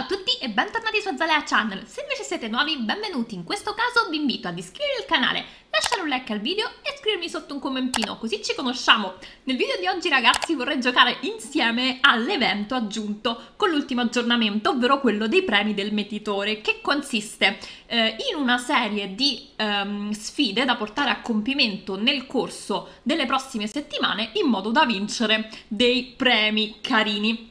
Ciao a tutti e bentornati su Azalea Channel. Se invece siete nuovi, benvenuti. In questo caso vi invito ad iscrivervi al canale, lasciare un like al video e scrivermi sotto un commentino, così ci conosciamo. Nel video di oggi, ragazzi, vorrei giocare insieme all'evento aggiunto con l'ultimo aggiornamento, ovvero quello dei premi del Mietitore, che consiste in una serie di sfide da portare a compimento nel corso delle prossime settimane in modo da vincere dei premi carini.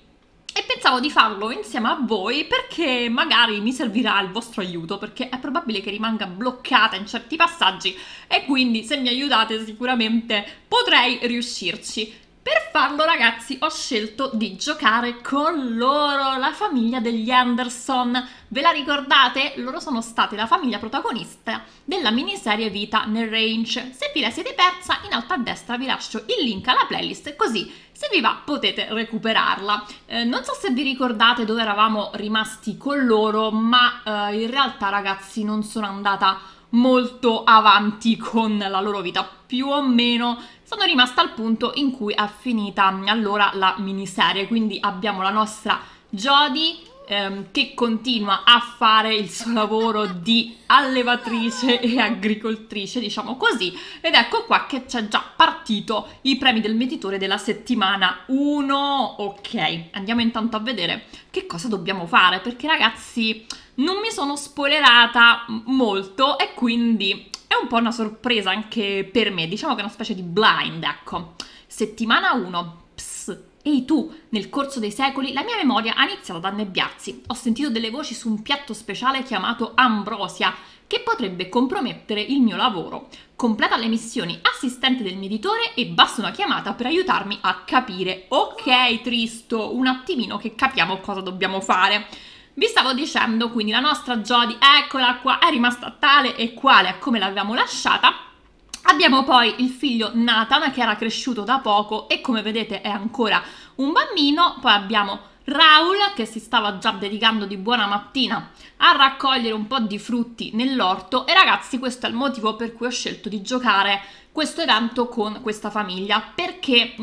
E pensavo di farlo insieme a voi perché magari mi servirà il vostro aiuto, perché è probabile che rimanga bloccata in certi passaggi e quindi se mi aiutate sicuramente potrei riuscirci. Per farlo, ragazzi, ho scelto di giocare con loro, la famiglia degli Anderson. Ve la ricordate? Loro sono stati la famiglia protagonista della miniserie Vita nel Range. Se vi la siete persa, in alto a destra vi lascio il link alla playlist, così se vi va potete recuperarla. Non so se vi ricordate dove eravamo rimasti con loro, ma in realtà, ragazzi, non sono andata molto avanti con la loro vita. Più o meno sono rimasta al punto in cui è finita allora la miniserie, quindi abbiamo la nostra Jody che continua a fare il suo lavoro di allevatrice e agricoltrice, diciamo così, ed ecco qua che c'è già partito i premi del Mietitore della settimana 1. Ok, andiamo intanto a vedere che cosa dobbiamo fare, perché, ragazzi, non mi sono spoilerata molto e quindi è un po' una sorpresa anche per me, diciamo che è una specie di blind, ecco. Settimana 1. Psst. Ehi tu, nel corso dei secoli la mia memoria ha iniziato ad annebbiarsi. Ho sentito delle voci su un piatto speciale chiamato Ambrosia, che potrebbe compromettere il mio lavoro. Completa le missioni assistente del Mietitore e basta una chiamata per aiutarmi a capire. Ok, Tristo, un attimino che capiamo cosa dobbiamo fare. Vi stavo dicendo, quindi la nostra Jody, eccola qua, è rimasta tale e quale a come l'avevamo lasciata. Abbiamo poi il figlio Nathan, che era cresciuto da poco e come vedete è ancora un bambino. Poi abbiamo Raul, che si stava già dedicando di buona mattina a raccogliere un po' di frutti nell'orto. E, ragazzi, questo è il motivo per cui ho scelto di giocare questo evento con questa famiglia, perché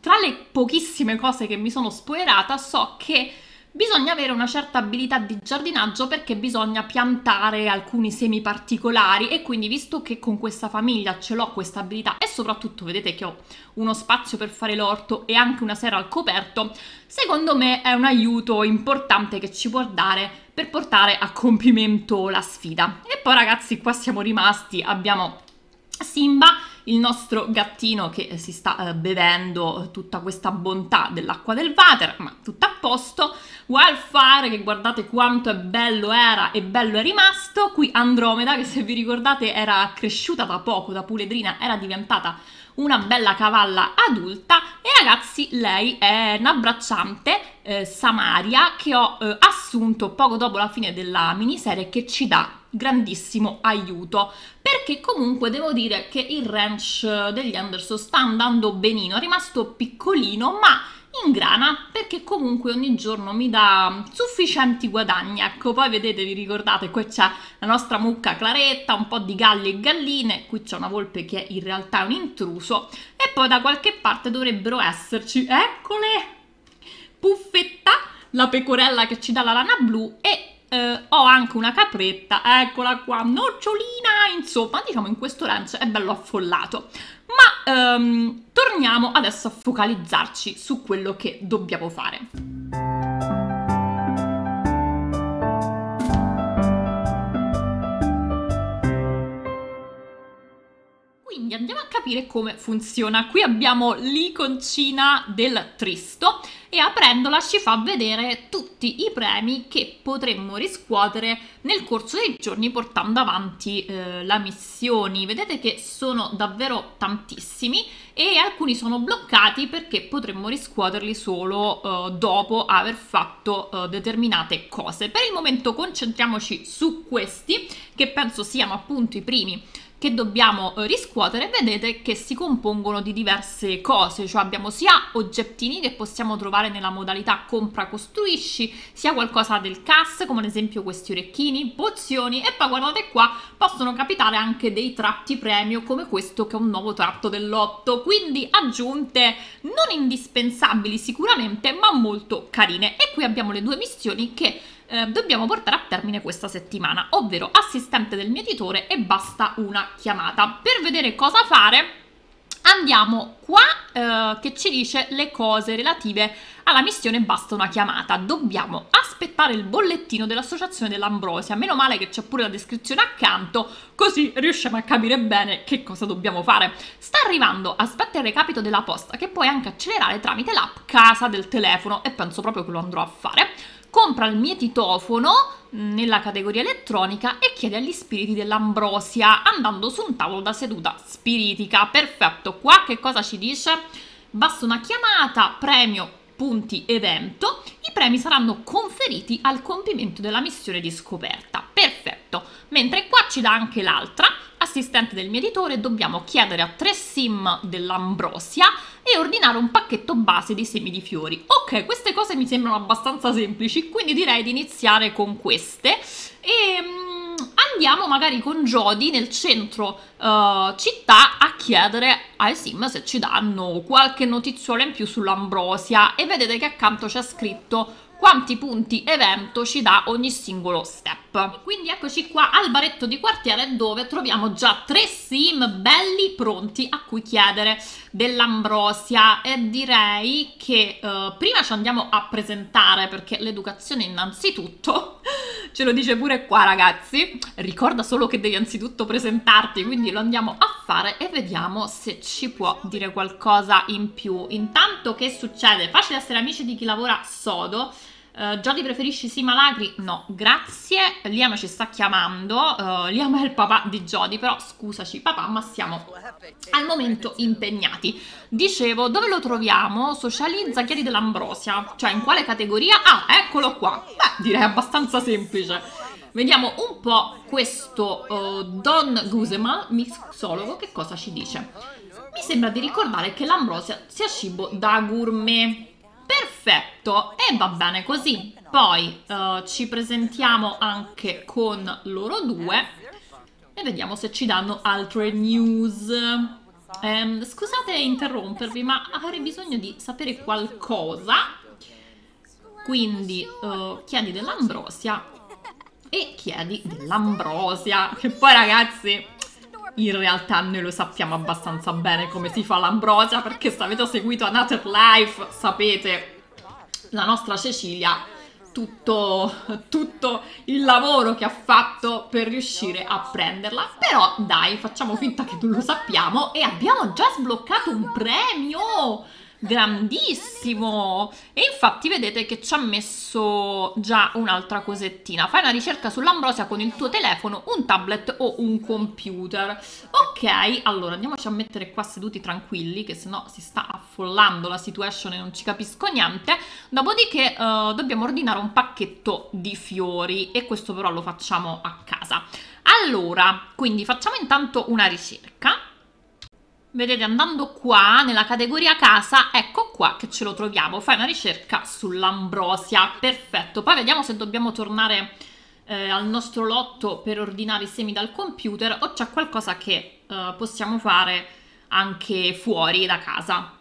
tra le pochissime cose che mi sono spoilerata so che bisogna avere una certa abilità di giardinaggio, perché bisogna piantare alcuni semi particolari e quindi, visto che con questa famiglia ce l'ho questa abilità e soprattutto vedete che ho uno spazio per fare l'orto e anche una sera al coperto, secondo me è un aiuto importante che ci può dare per portare a compimento la sfida. E poi, ragazzi, qua siamo rimasti, abbiamo Simba, il nostro gattino, che si sta bevendo tutta questa bontà dell'acqua del water, ma tutto a posto. Wildfire, che guardate quanto è bello era e bello è rimasto. Qui Andromeda, che se vi ricordate era cresciuta da poco, da puledrina era diventata una bella cavalla adulta. E, ragazzi, lei è un'abbracciante, Samaria, che ho assunto poco dopo la fine della miniserie, che ci dà grandissimo aiuto, perché comunque devo dire che il ranch degli Anderson sta andando benino. È rimasto piccolino ma ingrana, perché comunque ogni giorno mi dà sufficienti guadagni, ecco. Poi vedete, vi ricordate, qui c'è la nostra mucca Claretta, un po' di galli e galline, qui c'è una volpe che in realtà è un intruso e poi da qualche parte dovrebbero esserci, eccole, Puffetta, la pecorella che ci dà la lana blu, e ho anche una capretta, eccola qua, Nocciolina. Insomma, diciamo, in questo ranch è bello affollato. Ma torniamo adesso a focalizzarci su quello che dobbiamo fare. Quindi andiamo a capire come funziona. Qui abbiamo l'iconcina del Tristo e aprendola ci fa vedere tutti i premi che potremmo riscuotere nel corso dei giorni portando avanti la missione. Vedete che sono davvero tantissimi e alcuni sono bloccati perché potremmo riscuoterli solo dopo aver fatto determinate cose. Per il momento concentriamoci su questi, che penso siano appunto i primi che dobbiamo riscuotere. Vedete che si compongono di diverse cose, cioè abbiamo sia oggettini che possiamo trovare nella modalità compra costruisci, sia qualcosa del CAS, come ad esempio questi orecchini, pozioni, e poi guardate qua, possono capitare anche dei tratti premio come questo, che è un nuovo tratto dell'otto. Quindi aggiunte non indispensabili sicuramente, ma molto carine. E qui abbiamo le due missioni che dobbiamo portare a termine questa settimana, ovvero assistente del mietitore e basta una chiamata. Per vedere cosa fare andiamo qua che ci dice le cose relative alla missione basta una chiamata. Dobbiamo aspettare il bollettino dell'associazione dell'Ambrosia, meno male che c'è pure la descrizione accanto, così riusciamo a capire bene che cosa dobbiamo fare. Sta arrivando, aspetta il recapito della posta che puoi anche accelerare tramite l'app casa del telefono, e penso proprio che lo andrò a fare. Compra il mietitofono nella categoria elettronica e chiede agli spiriti dell'Ambrosia andando su un tavolo da seduta spiritica. Perfetto, qua che cosa ci dice? Basta una chiamata, premio, punti, evento. I premi saranno conferiti al compimento della missione di scoperta. Perfetto, mentre qua ci dà anche l'altra. Assistente del mietitore, dobbiamo chiedere a 3 sim dell'Ambrosia e ordinare un pacchetto base di semi di fiori. Ok, queste cose mi sembrano abbastanza semplici, quindi direi di iniziare con queste e andiamo magari con Jody nel centro città a chiedere ai sim se ci danno qualche notiziola in più sull'Ambrosia, e vedete che accanto c'è scritto quanti punti evento ci dà ogni singolo step. Quindi eccoci qua al baretto di quartiere dove troviamo già 3 sim belli pronti a cui chiedere dell'Ambrosia, e direi che prima ci andiamo a presentare, perché l'educazione innanzitutto ce lo dice pure qua ragazzi, ricorda solo che devi anzitutto presentarti, quindi lo andiamo a fare e vediamo se ci può dire qualcosa in più. Intanto che succede? Facile essere amici di chi lavora sodo. Jody preferisci sì malagri? No, grazie. Liam ci sta chiamando, Liam è il papà di Jody, però scusaci papà ma siamo al momento impegnati. Dicevo, dove lo troviamo? Socializza, chiedi dell'Ambrosia, cioè in quale categoria? Ah, eccolo qua. Beh, direi abbastanza semplice. Vediamo un po' questo Don Guseman, mixologo, che cosa ci dice. Mi sembra di ricordare che l'Ambrosia sia cibo da gourmet. Perfetto, e va bene così. Poi ci presentiamo anche con loro due e vediamo se ci danno altre news. Scusate interrompervi, ma avrei bisogno di sapere qualcosa. Quindi chiedi dell'Ambrosia e chiedi dell'Ambrosia, che poi ragazzi in realtà noi lo sappiamo abbastanza bene come si fa l'Ambrosia, perché se avete seguito Another Life sapete la nostra Cecilia tutto il lavoro che ha fatto per riuscire a prenderla. Però dai, facciamo finta che non lo sappiamo, e abbiamo già sbloccato un premio grandissimo, e infatti vedete che ci ha messo già un'altra cosettina. Fai una ricerca sull'Ambrosia con il tuo telefono, un tablet o un computer. Ok, allora andiamoci a mettere qua seduti tranquilli, che sennò si sta affollando la situation e non ci capisco niente. Dopodiché dobbiamo ordinare un pacchetto di fiori, e questo però lo facciamo a casa. Allora, quindi facciamo intanto una ricerca. Vedete, andando qua nella categoria casa, ecco qua che ce lo troviamo. Fai una ricerca sull'Ambrosia, perfetto. Poi vediamo se dobbiamo tornare al nostro lotto per ordinare i semi dal computer, o c'è qualcosa che possiamo fare anche fuori da casa.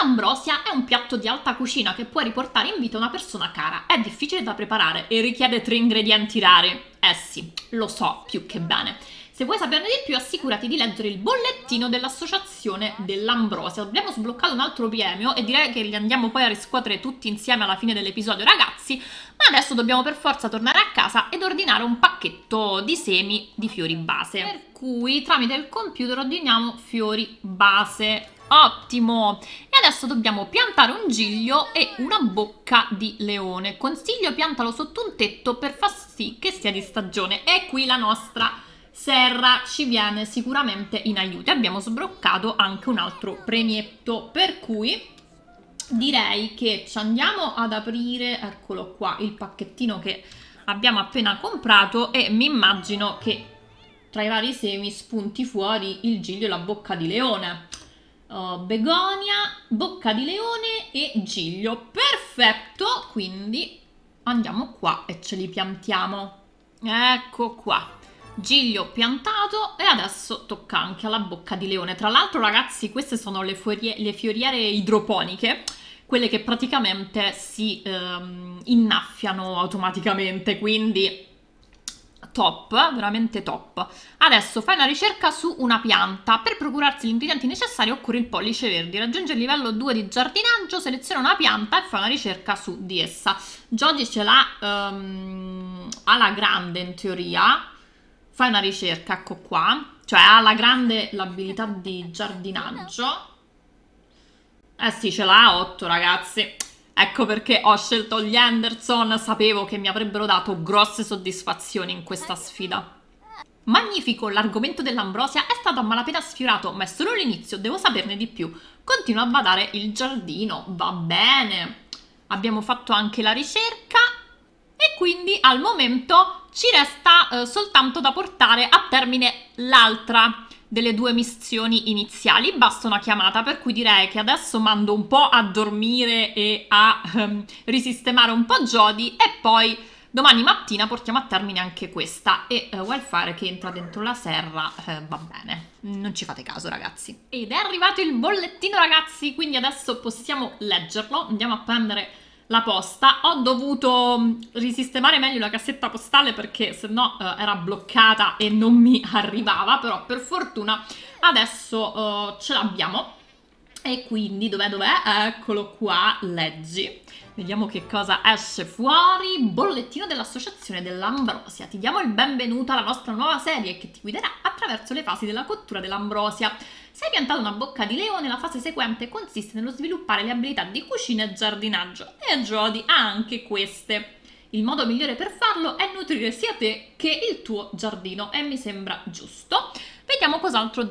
L'Ambrosia è un piatto di alta cucina che può riportare in vita una persona cara. È difficile da preparare e richiede 3 ingredienti rari. Eh sì, lo so più che bene. Se vuoi saperne di più assicurati di leggere il bollettino dell'associazione dell'Ambrosia. Abbiamo sbloccato un altro premio e direi che li andiamo poi a riscuotere tutti insieme alla fine dell'episodio ragazzi, ma adesso dobbiamo per forza tornare a casa ed ordinare un pacchetto di semi di fiori base, per cui tramite il computer ordiniamo fiori base. Ottimo, e adesso dobbiamo piantare un giglio e una bocca di leone. Consiglio, piantalo sotto un tetto per far sì che sia di stagione, e qui la nostra serra ci viene sicuramente in aiuto. Abbiamo sbloccato anche un altro premietto, per cui direi che ci andiamo ad aprire, eccolo qua, il pacchettino che abbiamo appena comprato, e mi immagino che tra i vari semi spunti fuori il giglio e la bocca di leone. Begonia, bocca di leone e giglio, perfetto, quindi andiamo qua e ce li piantiamo, ecco qua. Giglio piantato, e adesso tocca anche alla bocca di leone. Tra l'altro ragazzi, queste sono le fioriere idroponiche, quelle che praticamente si innaffiano automaticamente, quindi top, veramente top. Adesso fai una ricerca su una pianta. Per procurarsi gli ingredienti necessari occorre il pollice verde. Raggiunge il livello 2 di giardinaggio, seleziona una pianta e fa una ricerca su di essa. Jody ce l'ha alla grande in teoria. Fai una ricerca, ecco qua. Cioè ha alla grande l'abilità di giardinaggio. Eh sì, ce l'ha 8 ragazzi. Ecco perché ho scelto gli Anderson, sapevo che mi avrebbero dato grosse soddisfazioni in questa sfida. Magnifico, l'argomento dell'Ambrosia è stato a malapena sfiorato, ma è solo l'inizio, devo saperne di più. Continua a badare il giardino, va bene. Abbiamo fatto anche la ricerca e quindi al momento ci resta soltanto da portare a termine l'altra delle due missioni iniziali. Basta una chiamata, per cui direi che adesso mando un po' a dormire e a risistemare un po' Jody e poi domani mattina portiamo a termine anche questa. E Wildfire che entra dentro la serra, va bene, non ci fate caso ragazzi. Ed è arrivato il bollettino ragazzi, quindi adesso possiamo leggerlo, andiamo a prendere la posta. Ho dovuto risistemare meglio la cassetta postale perché sennò era bloccata e non mi arrivava, però per fortuna adesso ce l'abbiamo e quindi dov'è? Eccolo qua, leggi. Vediamo che cosa esce fuori. Bollettino dell'associazione dell'Ambrosia. Ti diamo il benvenuto alla nostra nuova serie che ti guiderà attraverso le fasi della cottura dell'Ambrosia. Se hai piantato una bocca di leone, la fase seguente consiste nello sviluppare le abilità di cucina e giardinaggio, e Jody ha anche queste. Il modo migliore per farlo è nutrire sia te che il tuo giardino, e mi sembra giusto. Vediamo cos'altro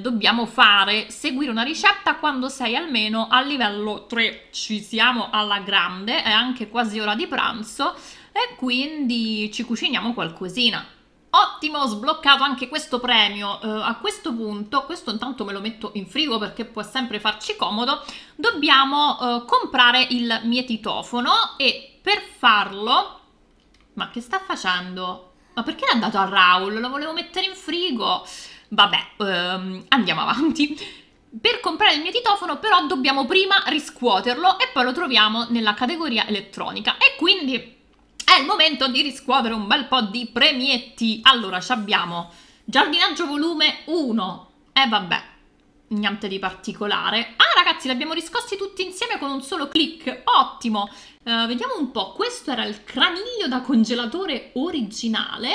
dobbiamo fare. Seguire una ricetta quando sei almeno al livello 3. Ci siamo alla grande, è anche quasi ora di pranzo e quindi ci cuciniamo qualcosina. Ottimo, ho sbloccato anche questo premio. A questo punto, questo intanto me lo metto in frigo perché può sempre farci comodo, dobbiamo comprare il mietitofono e per farlo... Ma che sta facendo? Ma perché l'ha dato a Raul? Lo volevo mettere in frigo. Vabbè, andiamo avanti. Per comprare il mietitofono però dobbiamo prima riscuoterlo e poi lo troviamo nella categoria elettronica. E quindi è il momento di riscuotere un bel po' di premietti. Allora, ci abbiamo giardinaggio volume 1. Vabbè, niente di particolare. Ah ragazzi, li abbiamo riscossi tutti insieme con un solo click. Ottimo. Vediamo un po', questo era il craniglio da congelatore originale,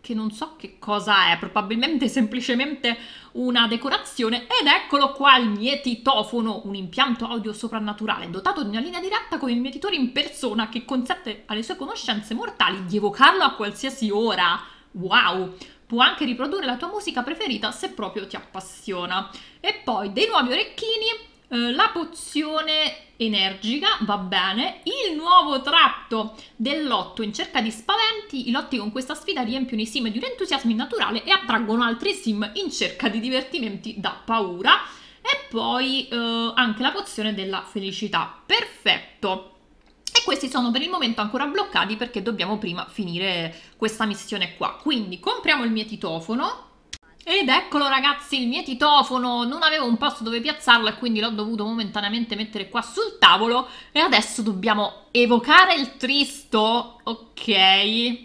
che non so che cosa è, probabilmente semplicemente una decorazione, ed eccolo qua il mietitofono, un impianto audio soprannaturale dotato di una linea diretta con il mietitore in persona che consente alle sue conoscenze mortali di evocarlo a qualsiasi ora. Wow! Può anche riprodurre la tua musica preferita se proprio ti appassiona. E poi dei nuovi orecchini, la pozione energica, va bene, il nuovo tratto del lotto in cerca di spaventi. I lotti con questa sfida riempiono i sim di un entusiasmo innaturale e attraggono altri sim in cerca di divertimenti da paura. E poi anche la pozione della felicità, perfetto. E questi sono per il momento ancora bloccati perché dobbiamo prima finire questa missione qua, quindi compriamo il mietitofono. Ed eccolo ragazzi il mietitofono, non avevo un posto dove piazzarlo e quindi l'ho dovuto momentaneamente mettere qua sul tavolo. E adesso dobbiamo evocare il tristo, ok,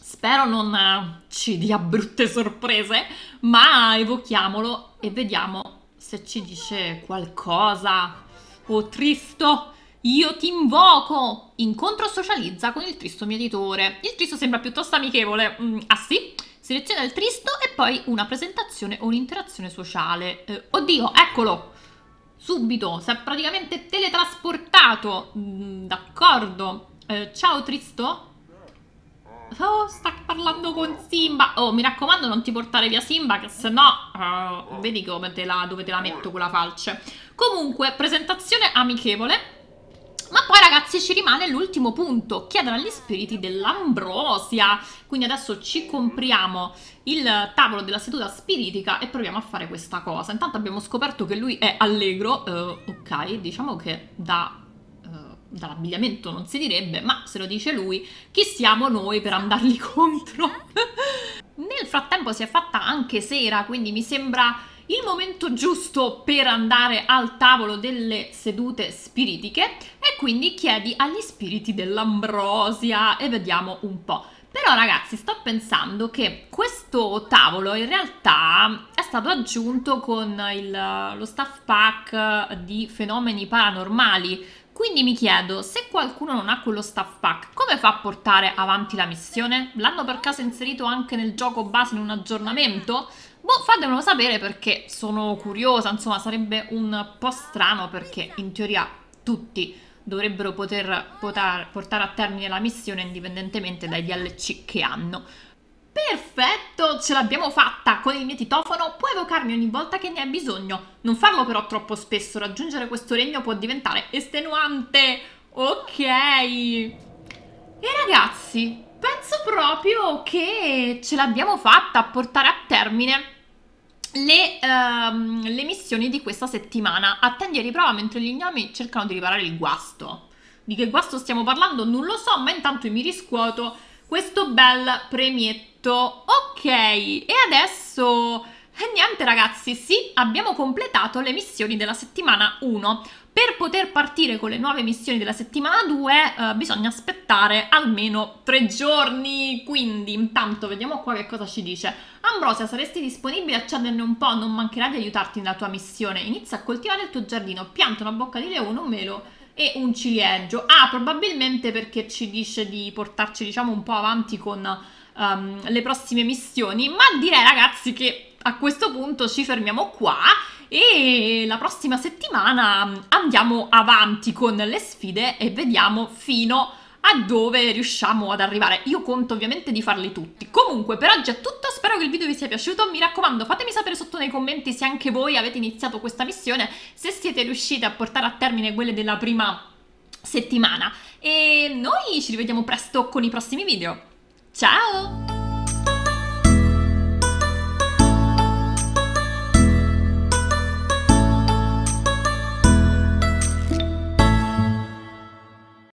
spero non ci dia brutte sorprese, ma evochiamolo e vediamo se ci dice qualcosa. Oh tristo, io ti invoco! Incontro, socializza con il tristo mietitore. Il tristo sembra piuttosto amichevole. Ah sì? Seleziona il tristo e poi una presentazione o un'interazione sociale. Oddio, eccolo! Subito, si è praticamente teletrasportato. D'accordo. Ciao tristo. Oh, sta parlando con Simba. Oh, mi raccomando non ti portare via Simba, che sennò vedi come dove te la metto quella falce. Comunque, presentazione amichevole. Ma poi ragazzi ci rimane l'ultimo punto, chiedere agli spiriti dell'Ambrosia. Quindi adesso ci compriamo il tavolo della seduta spiritica e proviamo a fare questa cosa. Intanto abbiamo scoperto che lui è allegro, ok, diciamo che dall'abbigliamento non si direbbe, ma se lo dice lui, chi siamo noi per andargli contro? Nel frattempo si è fatta anche sera, quindi mi sembra Il momento giusto per andare al tavolo delle sedute spiritiche, e quindi chiedi agli spiriti dell'Ambrosia e vediamo un po'. Però ragazzi, sto pensando che questo tavolo in realtà è stato aggiunto con lo staff pack di fenomeni paranormali, quindi mi chiedo, se qualcuno non ha quello staff pack, come fa a portare avanti la missione? L'hanno per caso inserito anche nel gioco base in un aggiornamento? Boh, fatemelo sapere perché sono curiosa, insomma sarebbe un po' strano perché in teoria tutti dovrebbero poter portare a termine la missione indipendentemente dai DLC che hanno. Perfetto, ce l'abbiamo fatta con il mietitofono, puoi evocarmi ogni volta che ne hai bisogno. Non farlo però troppo spesso, raggiungere questo regno può diventare estenuante. Ok. E ragazzi, penso proprio che ce l'abbiamo fatta a portare a termine le missioni di questa settimana. Attendi e riprova mentre gli gnomi cercano di riparare il guasto. Di che guasto stiamo parlando? Non lo so, ma intanto mi riscuoto questo bel premietto. Ok, e adesso niente ragazzi, sì, abbiamo completato le missioni della settimana 1. Per poter partire con le nuove missioni della settimana 2 bisogna aspettare almeno 3 giorni, quindi intanto vediamo qua che cosa ci dice. Ambrosia, saresti disponibile a cederne un po'? Non mancherà di aiutarti nella tua missione. Inizia a coltivare il tuo giardino, pianta una bocca di leone, un melo e un ciliegio. Ah, probabilmente perché ci dice di portarci diciamo un po' avanti con le prossime missioni, ma direi ragazzi che a questo punto ci fermiamo qua e la prossima settimana andiamo avanti con le sfide e vediamo fino a dove riusciamo ad arrivare. Io conto ovviamente di farli tutti. Comunque per oggi è tutto, spero che il video vi sia piaciuto, mi raccomando fatemi sapere sotto nei commenti se anche voi avete iniziato questa missione, se siete riuscite a portare a termine quelle della prima settimana, e noi ci rivediamo presto con i prossimi video. Ciao!